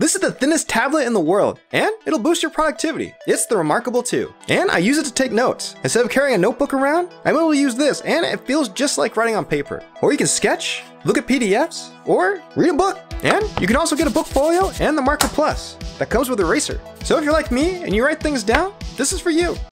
This is the thinnest tablet in the world, and it'll boost your productivity. It's the reMarkable 2, and I use it to take notes. Instead of carrying a notebook around, I'm able to use this, and it feels just like writing on paper. Or you can sketch, look at PDFs, or read a book. And you can also get a book folio and the Marker Plus that comes with an eraser. So if you're like me and you write things down, this is for you.